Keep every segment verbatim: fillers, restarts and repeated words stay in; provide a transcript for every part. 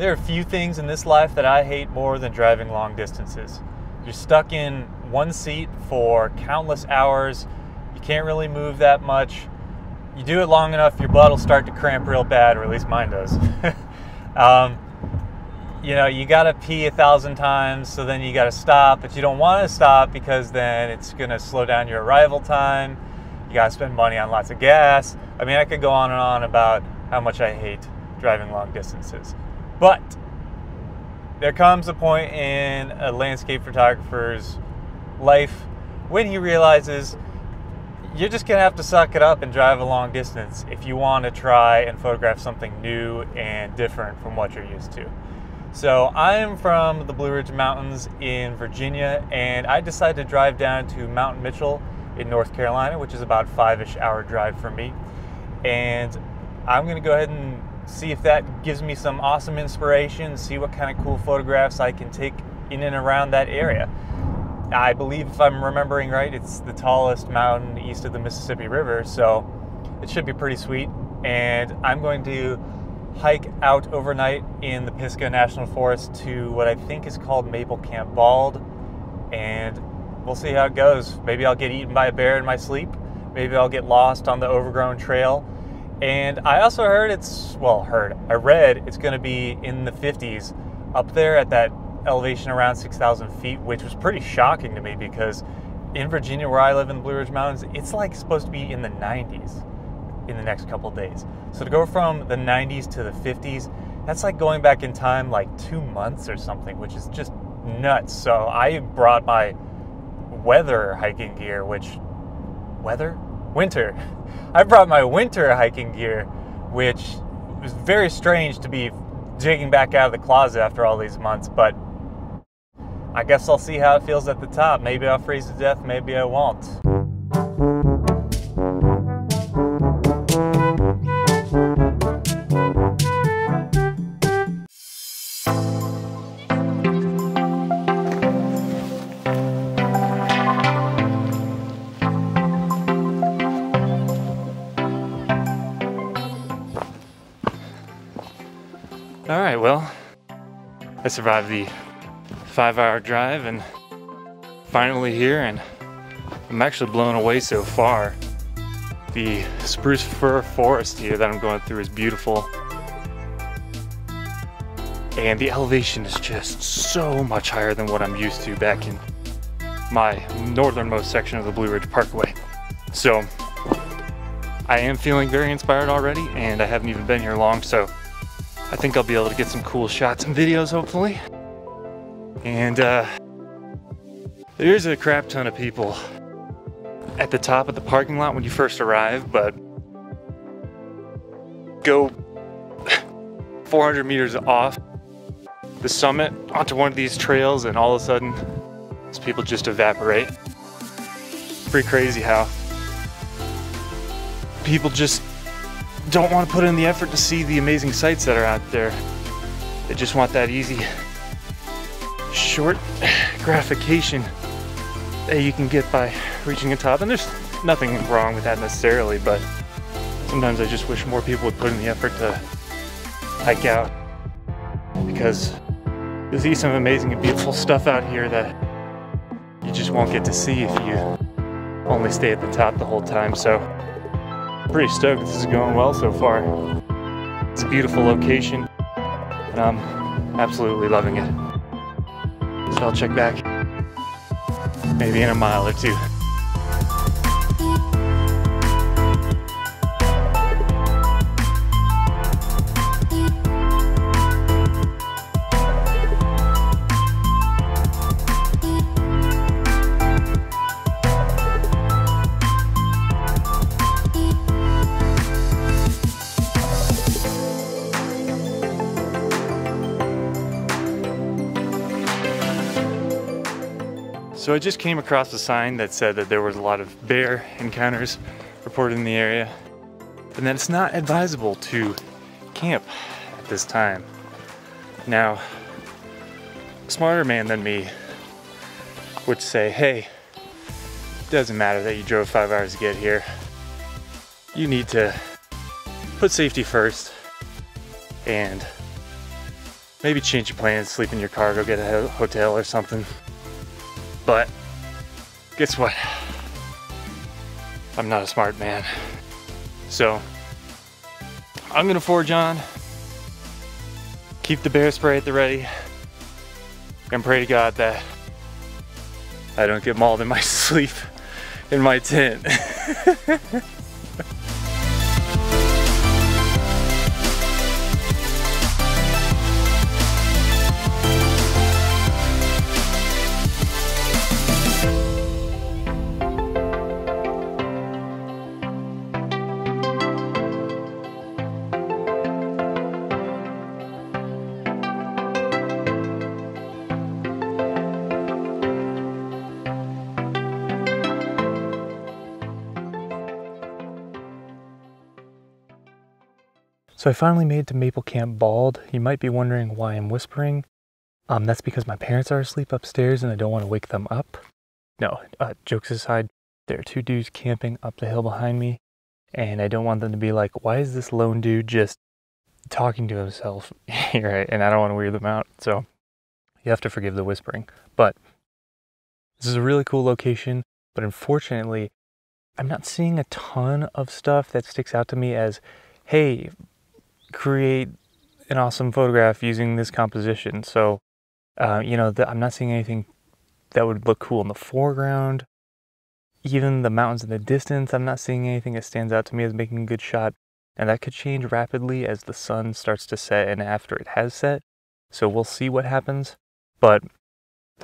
There are few things in this life that I hate more than driving long distances. You're stuck in one seat for countless hours. You can't really move that much. You do it long enough, your butt will start to cramp real bad, or at least mine does. um, you know, you gotta pee a thousand times, so then you gotta stop, but you don't wanna stop because then it's gonna slow down your arrival time. You gotta spend money on lots of gas. I mean, I could go on and on about how much I hate driving long distances. But there comes a point in a landscape photographer's life when he realizes you're just gonna have to suck it up and drive a long distance if you want to try and photograph something new and different from what you're used to. So I am from the Blue Ridge Mountains in Virginia, and I decided to drive down to Mount Mitchell in North Carolina, which is about five-ish hour drive for me. And I'm gonna go ahead and see if that gives me some awesome inspiration, see what kind of cool photographs I can take in and around that area. I believe, if I'm remembering right, it's the tallest mountain east of the Mississippi River, so it should be pretty sweet. And I'm going to hike out overnight in the Pisgah National Forest to what I think is called Maple Camp Bald, and we'll see how it goes. Maybe I'll get eaten by a bear in my sleep, maybe I'll get lost on the overgrown trail. And I also heard it's, well, heard, I read it's going to be in the fifties up there at that elevation around six thousand feet, which was pretty shocking to me because in Virginia, where I live in the Blue Ridge Mountains, it's like supposed to be in the nineties in the next couple of days. So to go from the nineties to the fifties, that's like going back in time like two months or something, which is just nuts. So I brought my weather hiking gear, which, weather? Winter. I brought my winter hiking gear, which was very strange to be digging back out of the closet after all these months, but I guess I'll see how it feels at the top. Maybe I'll freeze to death, maybe I won't. All right, well, I survived the five hour drive and finally here, and I'm actually blown away so far. The spruce fir forest here that I'm going through is beautiful. And the elevation is just so much higher than what I'm used to back in my northernmost section of the Blue Ridge Parkway. So I am feeling very inspired already, and I haven't even been here long, so I think I'll be able to get some cool shots and videos, hopefully. And uh, there's a crap ton of people at the top of the parking lot when you first arrive, but go four hundred meters off the summit onto one of these trails and all of a sudden, these people just evaporate. Pretty crazy how people just don't want to put in the effort to see the amazing sights that are out there. They just want that easy, short gratification that you can get by reaching the top. And there's nothing wrong with that necessarily, but sometimes I just wish more people would put in the effort to hike out, because you see some amazing and beautiful stuff out here that you just won't get to see if you only stay at the top the whole time. So pretty stoked this is going well so far. It's a beautiful location and I'm absolutely loving it. So I'll check back maybe in a mile or two. So I just came across a sign that said that there was a lot of bear encounters reported in the area, and that it's not advisable to camp at this time. Now, a smarter man than me would say, hey, it doesn't matter that you drove five hours to get here. You need to put safety first and Maybe change your plans, sleep in your car, go get a hotel or something. But guess what? I'm not a smart man. So I'm gonna forge on, keep the bear spray at the ready, and pray to God that I don't get mauled in my sleep in my tent. So I finally made it to Maple Camp Bald. You might be wondering why I'm whispering. Um, that's because my parents are asleep upstairs and I don't want to wake them up. No, uh, jokes aside, there are two dudes camping up the hill behind me, and I don't want them to be like, why is this lone dude just talking to himself? Right? And I don't want to weird them out, so you have to forgive the whispering. But this is a really cool location, but unfortunately, I'm not seeing a ton of stuff that sticks out to me as, hey, create an awesome photograph using this composition. So, uh, you know, the, I'm not seeing anything that would look cool in the foreground. Even the mountains in the distance, I'm not seeing anything that stands out to me as making a good shot. And that could change rapidly as the sun starts to set and after it has set. So we'll see what happens. But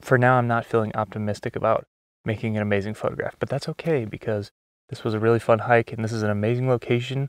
for now, I'm not feeling optimistic about making an amazing photograph. But that's okay, because this was a really fun hike and this is an amazing location.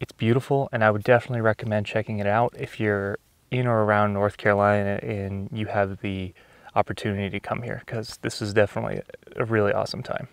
It's beautiful, and I would definitely recommend checking it out if you're in or around North Carolina and you have the opportunity to come here, because this is definitely a really awesome time.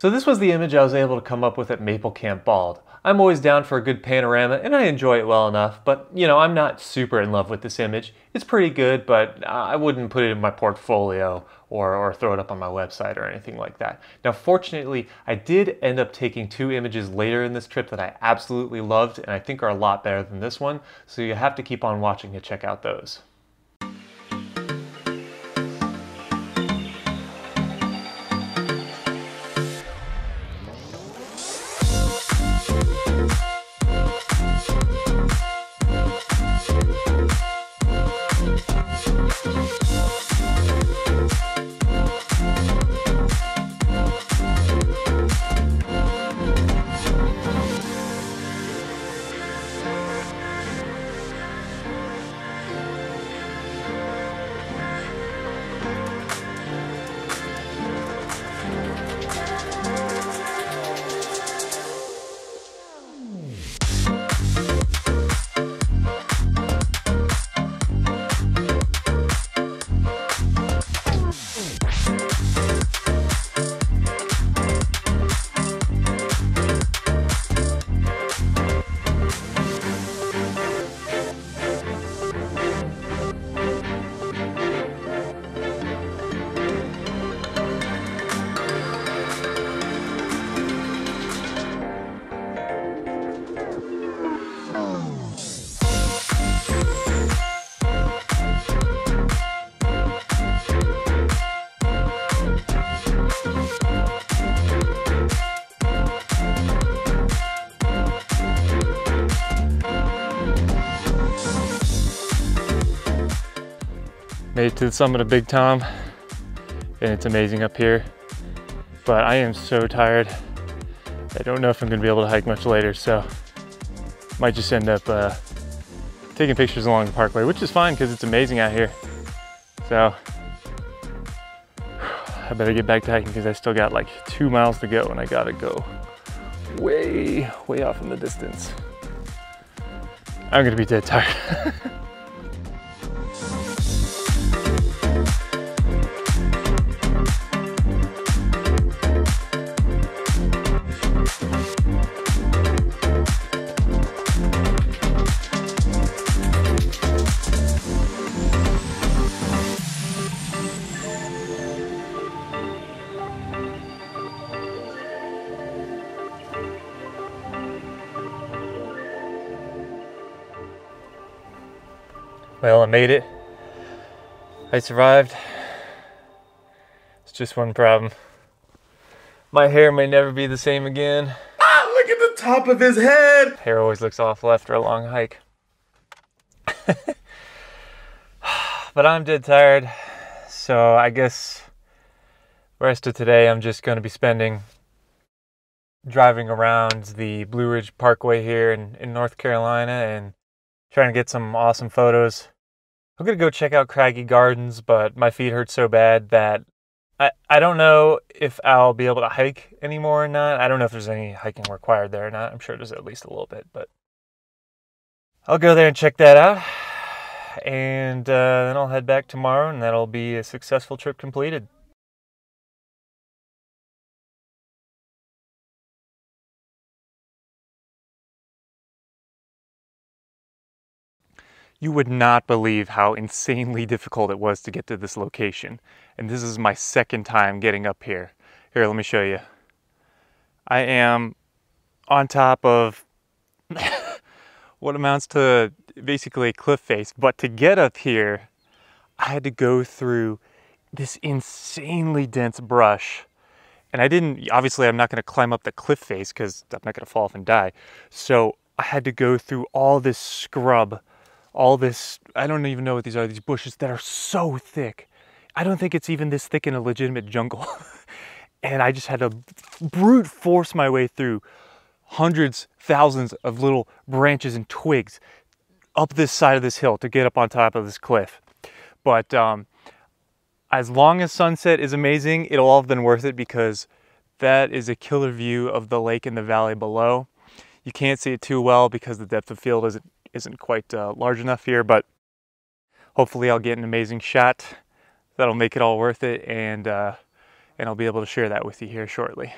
So this was the image I was able to come up with at Maple Camp Bald. I'm always down for a good panorama and I enjoy it well enough, but you know, I'm not super in love with this image. It's pretty good, but I wouldn't put it in my portfolio or, or throw it up on my website or anything like that. Now, fortunately, I did end up taking two images later in this trip that I absolutely loved and I think are a lot better than this one, so you have to keep on watching to check out those. Made it to the summit of Big Tom, and it's amazing up here, but I am so tired. I don't know if I'm gonna be able to hike much later, so might just end up uh, taking pictures along the parkway, which is fine because it's amazing out here. So I better get back to hiking because I still got like two miles to go and I gotta go way, way off in the distance. I'm gonna be dead tired. Well, I made it. I survived. It's just one problem. My hair may never be the same again. Ah, look at the top of his head! Hair always looks awful after a long hike. But I'm dead tired, so I guess the rest of today I'm just going to be spending driving around the Blue Ridge Parkway here in, in North Carolina and trying to get some awesome photos. I'm going to go check out Craggy Gardens, but my feet hurt so bad that I, I don't know if I'll be able to hike anymore or not. I don't know if there's any hiking required there or not. I'm sure there's at least a little bit, but I'll go there and check that out. And uh, then I'll head back tomorrow, and that'll be a successful trip completed. You would not believe how insanely difficult it was to get to this location. And this is my second time getting up here. Here, let me show you. I am on top of what amounts to basically a cliff face. But to get up here, I had to go through this insanely dense brush. And I didn't, obviously I'm not gonna climb up the cliff face because I'm not gonna fall off and die. So I had to go through all this scrub, all this, I don't even know what these are, these bushes that are so thick. I don't think it's even this thick in a legitimate jungle. And I just had to brute force my way through hundreds, thousands of little branches and twigs up this side of this hill to get up on top of this cliff. But um, as long as sunset is amazing, it'll all have been worth it because that is a killer view of the lake and the valley below. You can't see it too well because the depth of field isn't isn't quite uh, large enough here, but hopefully I'll get an amazing shot that'll make it all worth it, and uh, and I'll be able to share that with you here shortly.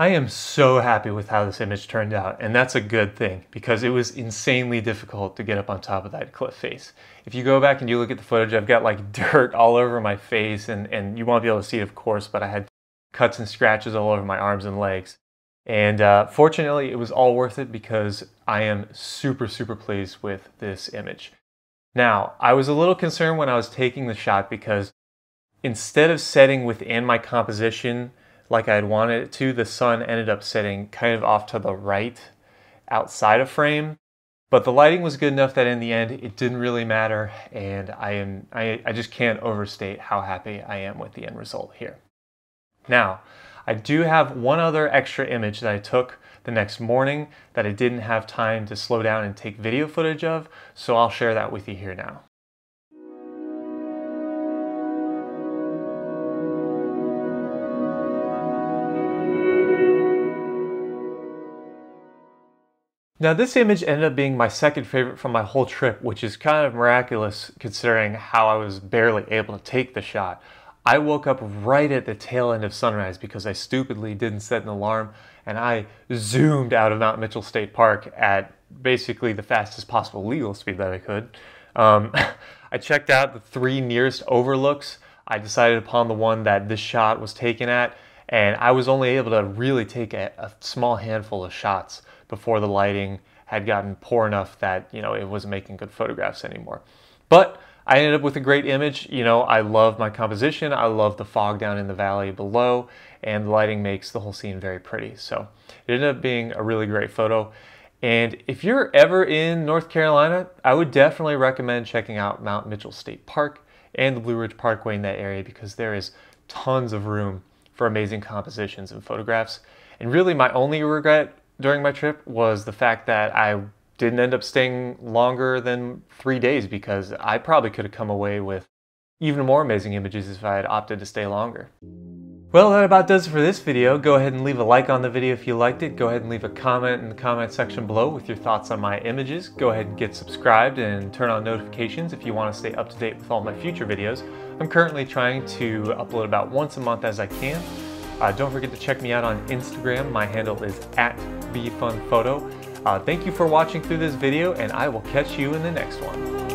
I am so happy with how this image turned out, and that's a good thing because it was insanely difficult to get up on top of that cliff face. If you go back and you look at the footage, I've got like dirt all over my face, and, and you won't be able to see it, of course, but I had cuts and scratches all over my arms and legs. And uh, fortunately, it was all worth it because I am super, super pleased with this image. Now, I was a little concerned when I was taking the shot because instead of setting within my composition like I had wanted it to, the sun ended up setting kind of off to the right outside of frame. But the lighting was good enough that in the end, it didn't really matter. And I am I, I just can't overstate how happy I am with the end result here. Now, I do have one other extra image that I took the next morning that I didn't have time to slow down and take video footage of. So I'll share that with you here now. Now this image ended up being my second favorite from my whole trip, which is kind of miraculous considering how I was barely able to take the shot. I woke up right at the tail end of sunrise because I stupidly didn't set an alarm, and I zoomed out of Mount Mitchell State Park at basically the fastest possible legal speed that I could. Um, I checked out the three nearest overlooks. I decided upon the one that this shot was taken at, and I was only able to really take a, a small handful of shots before the lighting had gotten poor enough that, you know, it wasn't making good photographs anymore. But I ended up with a great image. You know, I love my composition. I love the fog down in the valley below, and the lighting makes the whole scene very pretty. So it ended up being a really great photo. And if you're ever in North Carolina, I would definitely recommend checking out Mount Mitchell State Park and the Blue Ridge Parkway in that area because there is tons of room for amazing compositions and photographs. And really my only regret during my trip was the fact that I didn't end up staying longer than three days because I probably could have come away with even more amazing images if I had opted to stay longer. Well, that about does it for this video. Go ahead and leave a like on the video if you liked it. Go ahead and leave a comment in the comment section below with your thoughts on my images. Go ahead and get subscribed and turn on notifications if you want to stay up to date with all my future videos. I'm currently trying to upload about once a month as I can. Uh, don't forget to check me out on Instagram. My handle is at bfunphoto. Uh, thank you for watching through this video, and I will catch you in the next one.